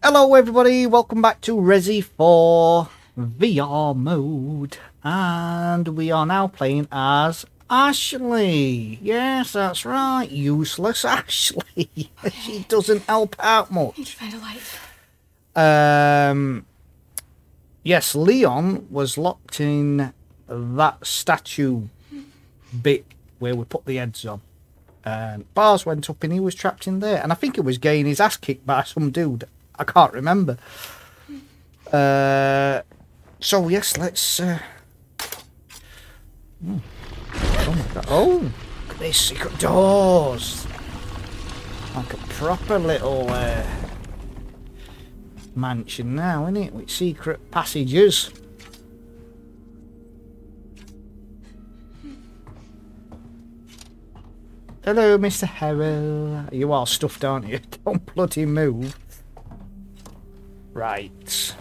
Hello everybody, welcome back to Resi 4 VR mode, and we are now playing as Ashley. Yes, that's right, useless Ashley. Okay. She doesn't help out much. I need to find a light. Yes, Leon was locked in that statue bit where we put the heads on. And bars went up and he was trapped in there. And I think he was getting his ass kicked by some dude. I can't remember. So yes, let's... oh my God. Oh, look at these secret doors. Like a proper little mansion now, isn't it? With secret passages. Hello, Mr. Herrell. You are stuffed, aren't you? Don't bloody move. Right.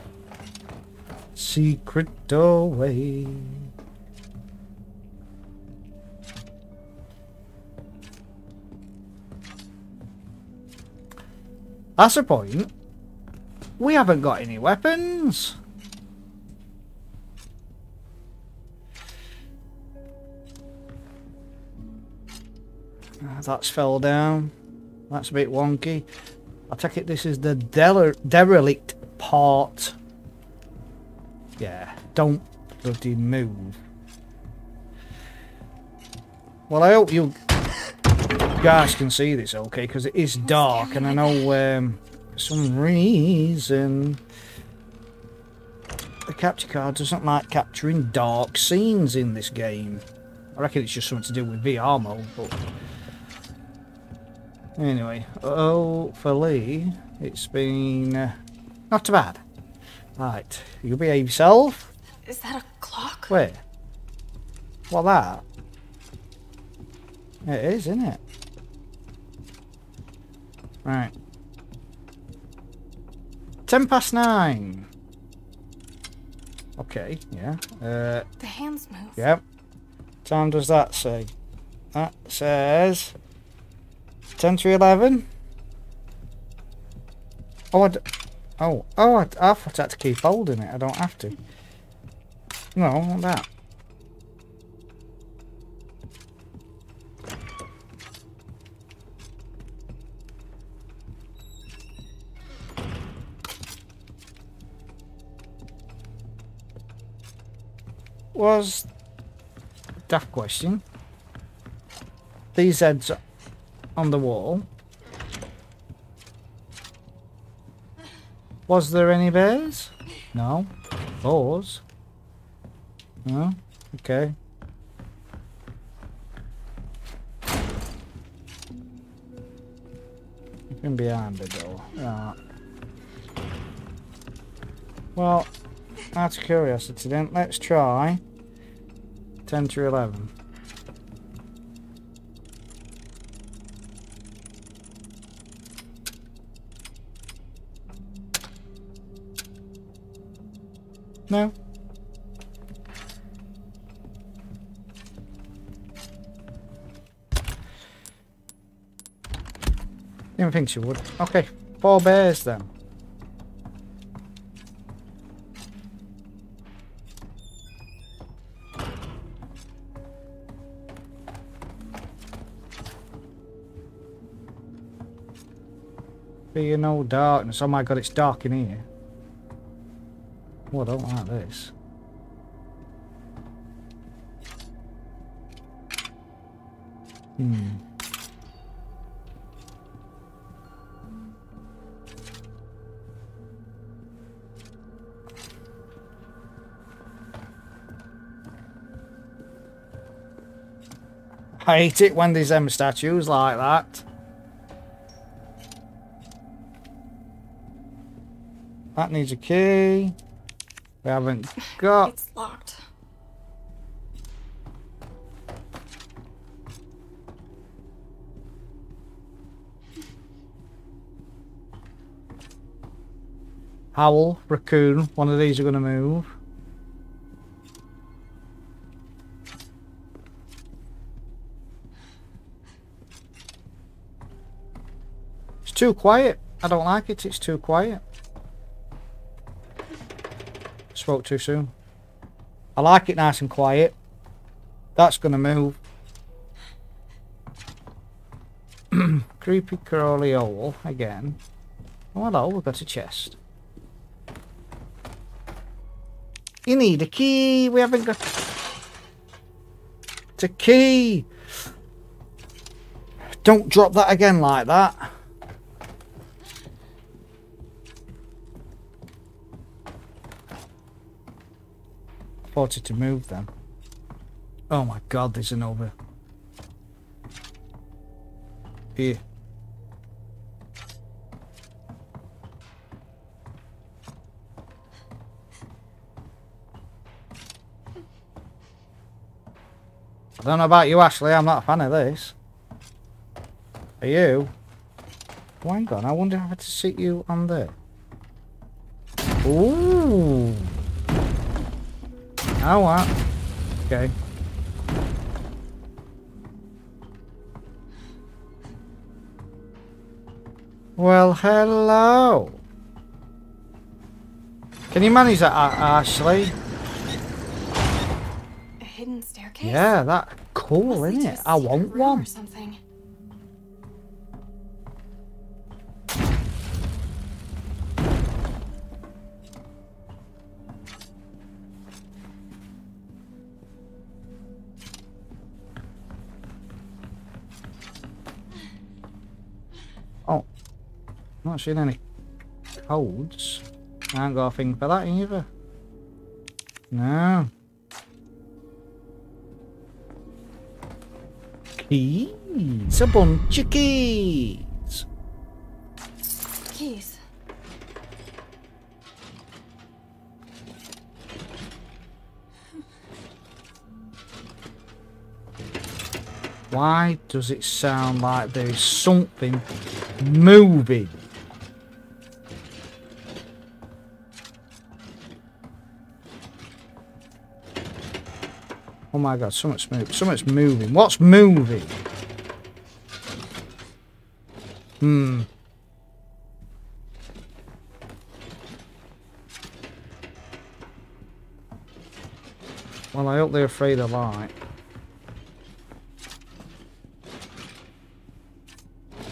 Secret doorway. That's the point. We haven't got any weapons. That's fell down. That's a bit wonky. I take it this is the derelict part. Yeah, don't bloody move. Well, I hope you guys can see this okay, because it is dark and I know for some reason the capture card doesn't like capturing dark scenes in this game. I reckon it's just something to do with VR mode, but anyway, hopefully it's been not too bad. Right, you behave yourself. Is that a clock? Wait. What, that? It is, isn't it? Right. 9:10. Okay, yeah. The hands move. Yep. Time does that say? That says 10 to 11. Oh, I thought I had to keep holding it. I don't have to. No, not that. Was a daft question. These heads on the wall. Was there any bears? No. Boars? No. Okay. Nothing behind the door. Right. Well, out of curiosity then, let's try 10 to 11. No. Didn't think she would. Okay, 4 bears then. Be no darkness. Oh my God, it's dark in here. Oh, I don't like this. I hate it when there's them statues like that. That needs a key. We haven't got... It's locked. Owl, raccoon, one of these are going to move. It's too quiet. I don't like it, it's too quiet. Spoke too soon. I like it nice and quiet. That's going to move. Creepy crawly hole again. Oh, hello, we've got a chest. You need a key. We haven't got... It's a key. Don't drop that again like that. Wanted to move them. Oh my god, there's another. Here. I don't know about you, Ashley. I'm not a fan of this. Are you? Oh, hang on. I wonder if I had to sit you on there. Ooh. Oh, what? Okay. Well, hello. Can you manage that, Ashley? A hidden staircase? Yeah, that's cool, isn't it? I want one. I'm not seeing any codes. I ain't got a thing for that either. No. Keys. A bunch of keys. Keys. Why does it sound like there is something moving? Oh my god, something's moving. Something's moving. What's moving? Hmm. Well, I hope they're afraid of light.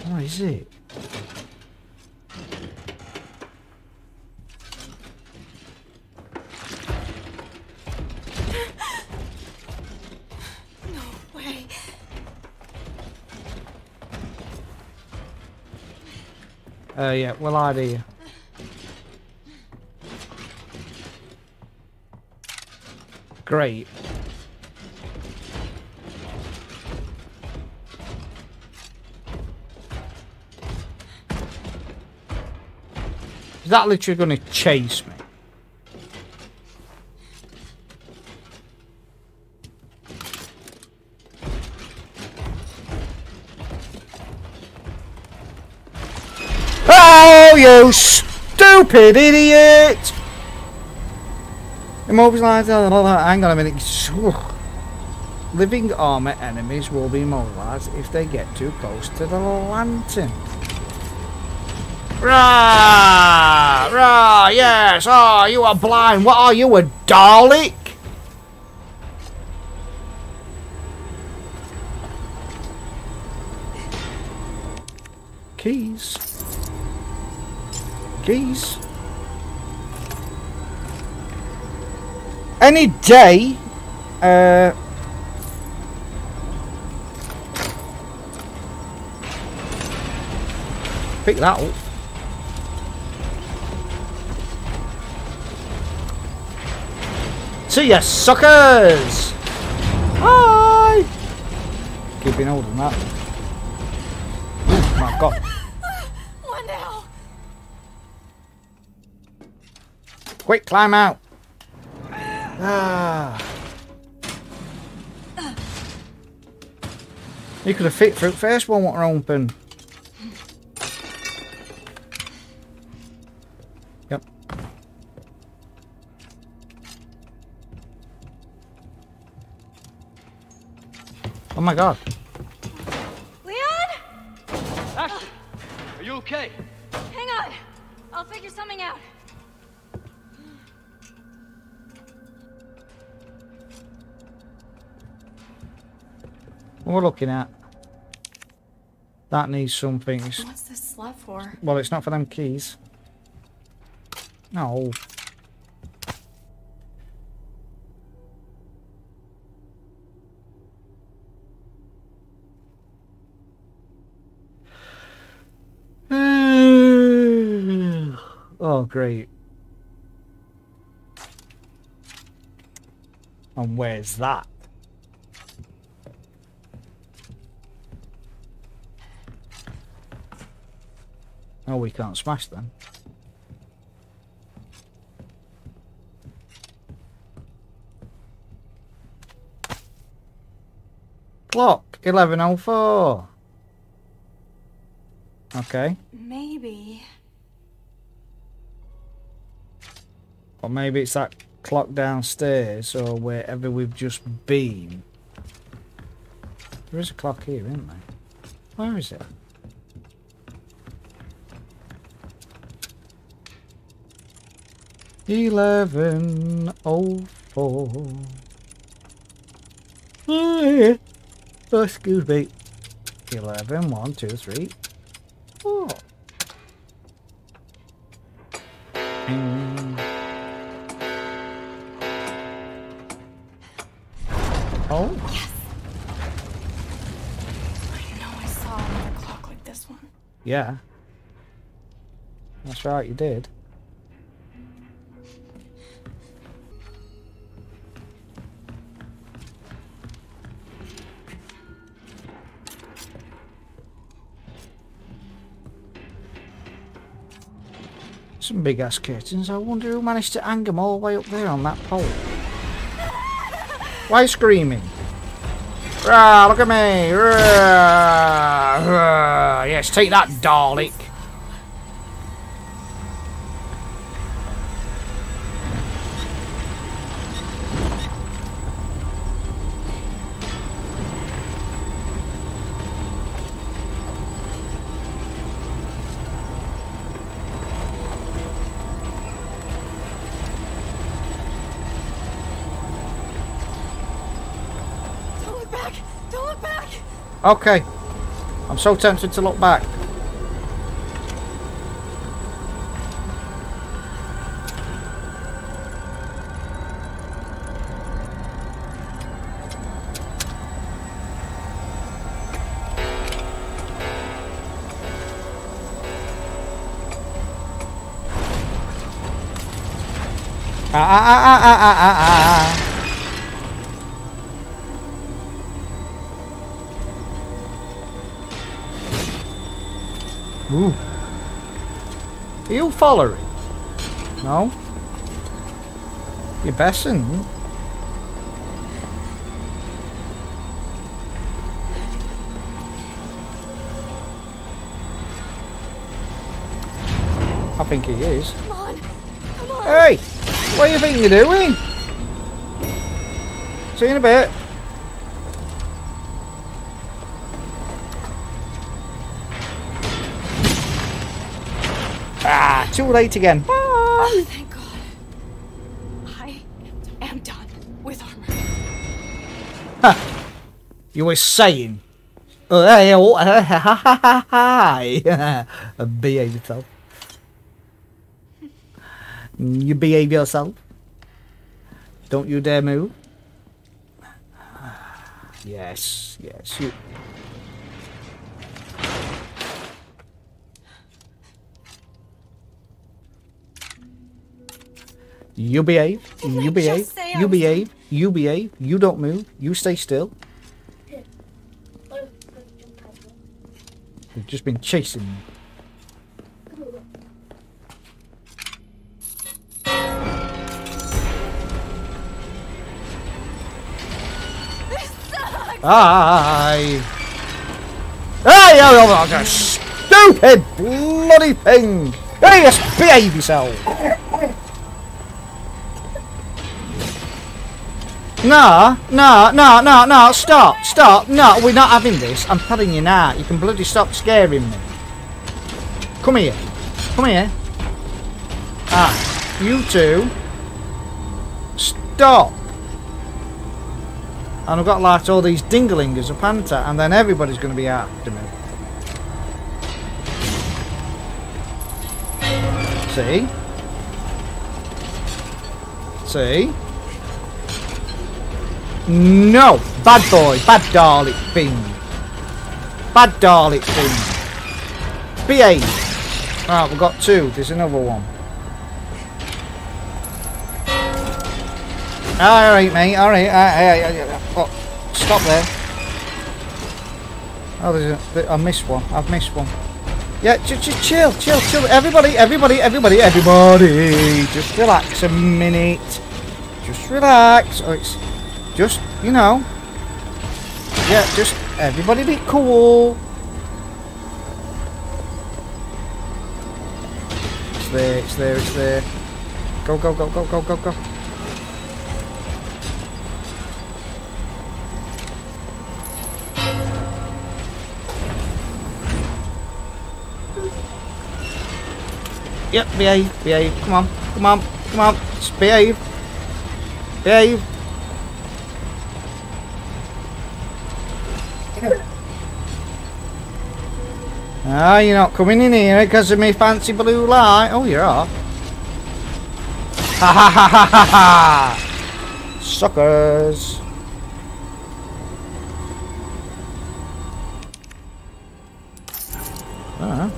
What is it? Yeah, well, I do. Great. Is that literally going to chase me? You stupid idiot! Immobilized. Hang on a minute. Living armor enemies will be immobilized if they get too close to the lantern. Rah! Rah! Yes! Oh, you are blind. What are you, a Dalek? Keys. Keys. Any day, pick that up. See ya, suckers! Hi! Keeping hold on that. Oh my god. Quick, climb out! Ah. You could have fit through the first one, what were open. Yep. Oh my god. Leon? Ashley, are you okay? Hang on! I'll figure something out. we're looking at. That needs something. What's this slab for? Well, it's not for them keys. No. Oh, great. And where's that? Oh, we can't smash them. Clock 11:04. Okay. Maybe. Or maybe it's that clock downstairs or wherever we've just been. There is a clock here, isn't there? Where is it? .11:04. Oh, excuse me. 11, 1, 2, 3, 4. Oh. Yes. I know I saw another clock like this one. Yeah. That's right, you did. Some big ass curtains. I wonder who managed to hang them all the way up there on that pole. Why screaming? Rah, look at me! Rah, rah. Yes, take that, Dalek! Okay, I'm so tempted to look back. Ooh. Are you following? No? You're besting. I think he is. Come on. Come on. Hey! What do you think you're doing? See you in a bit. Too late again. Bye. Oh, thank God. I am done with armor. Huh. You were saying. Behave yourself. You behave yourself. Don't you dare move. Yes, yes. You. You behave, you behave, you behave, you behave, you don't move, you stay still. They've just been chasing me. Hi! Hey, oh, that stupid bloody thing! Hey, just behave yourself! No, no, no, no, no, stop, stop, no, we're not having this, I'm telling you now, you can bloody stop scaring me. Come here, come here. Ah, you two, stop. And I've got like all these dinglingers of Panta, and then everybody's going to be after me. See? See? No! Bad boy! Bad Dalek thing! Bad Dalek thing! Behave! Right, we've got two. There's another one. Alright, mate, alright. Oh, stop there. Oh, there's a... I missed one. I've missed one. Yeah, just chill, chill, chill. Everybody. Just relax a minute. Just relax. Oh, it's just, you know. Yeah, just everybody be cool. It's there, it's there, it's there. Go, go, go, go, go, go, go. Yep, behave, behave, come on, come on, come on, just behave, behave. Ah, oh, you're not coming in here because of me fancy blue light. Oh, you are. Ha ha ha ha ha ha! Suckers! Ah.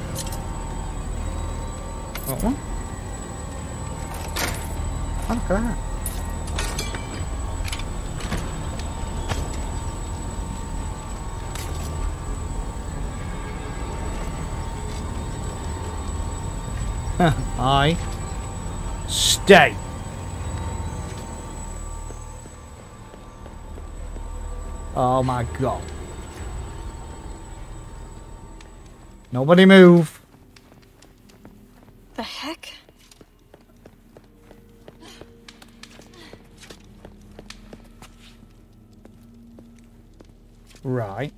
Got one. Oh, look at that. I stay. Oh my God. Nobody move. The heck? Right.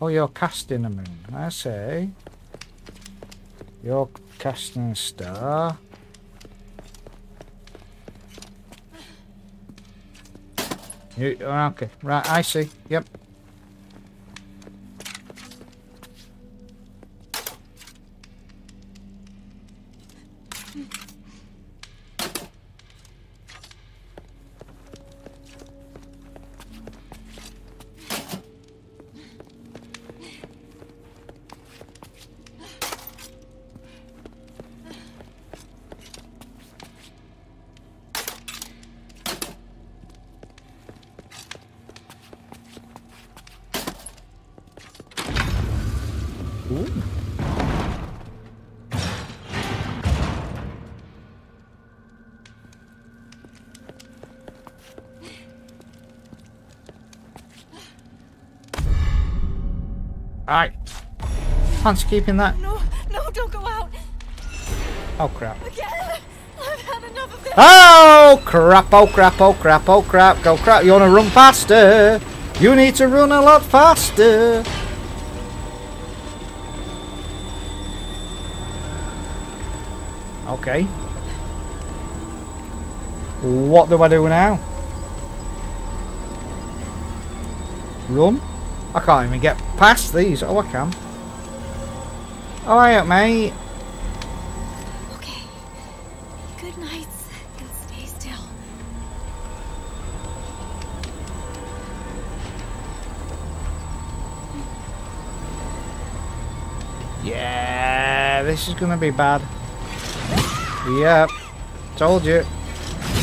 Oh, you're casting a moon. I say. You're casting a star. You, okay. Right, I see. Yep. Alright. Fancy keeping that? No, no, don't go out. Oh crap. Again? I've had enough of this. Oh crap, oh crap, oh crap, oh crap, go crap. You wanna run faster? You need to run a lot faster. Okay. What do I do now? Run? I can't even get past these. Oh, I can. Alright, mate. Okay. Good night. Now stay still. Yeah, this is going to be bad. Yep. Told you.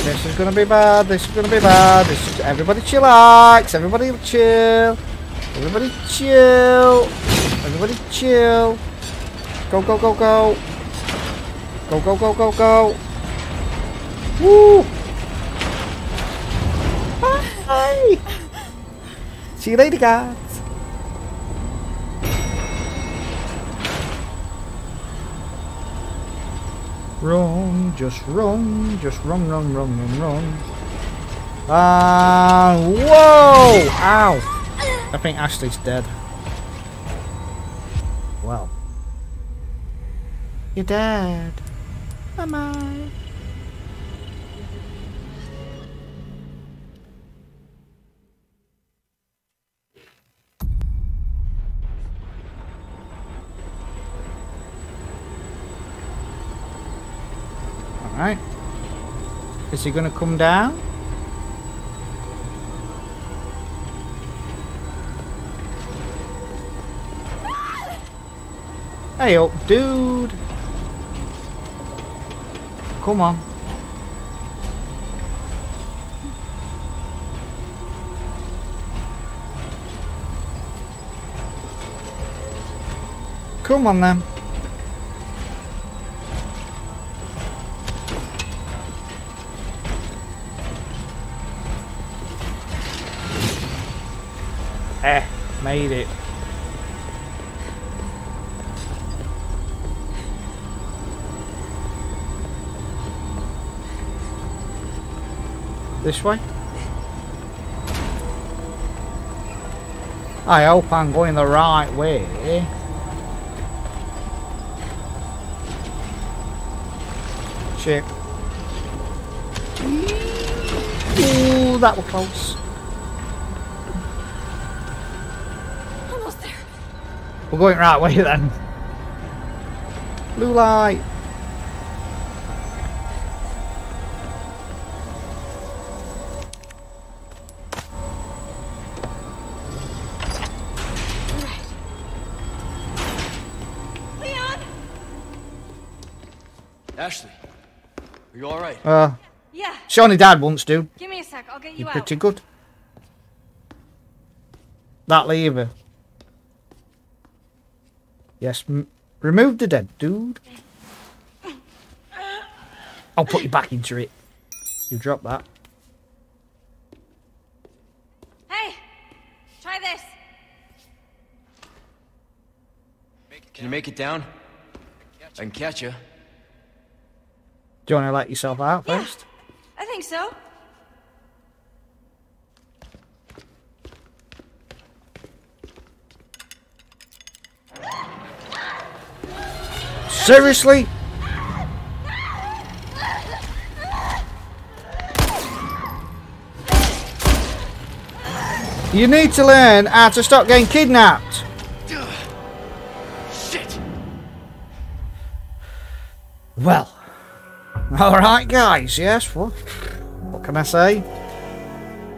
This is going to be bad. This is going to be bad. This is... Everybody chillax. Everybody chill. Everybody chill. Everybody chill. Go, go, go, go. Go, go, go, go, go. Woo! Bye! See you later, guys. Run, just run. Just run, run, run, run, run. Ah! Whoa! Ow! I think Ashley's dead. Well. You're dead. Bye-bye. Right. Is he going to come down? Hey up, dude. Come on. Come on then. Eh, made it. This way? I hope I'm going the right way. Shit. Ooh, that was close. Almost there. We're going right way then. Blue light. Ashley, are you alright? Yeah. She only died once, dude. Give me a sec, I'll get you out. You're pretty good. That lever. Yes, remove the dead, dude. I'll put you back into it. You drop that. Hey, try this. Can you make it down? I can catch you. Do you want to let yourself out first? I think so. Seriously? You need to learn how to stop getting kidnapped. Shit. Well. Alright guys, yes, what can I say?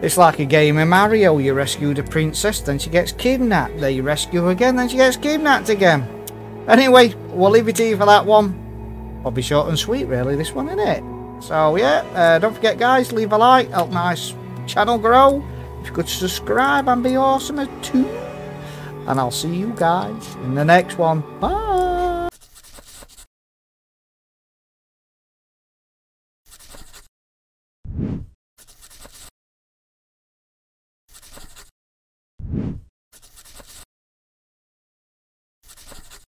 It's like a game of Mario, you rescue the princess, then she gets kidnapped, then you rescue her again, then she gets kidnapped again. Anyway, we'll leave it to you for that one. Probably short and sweet really, this one, isn't it? So yeah, don't forget guys, leave a like, help my channel grow. If you could subscribe and be awesome too. And I'll see you guys in the next one. Bye!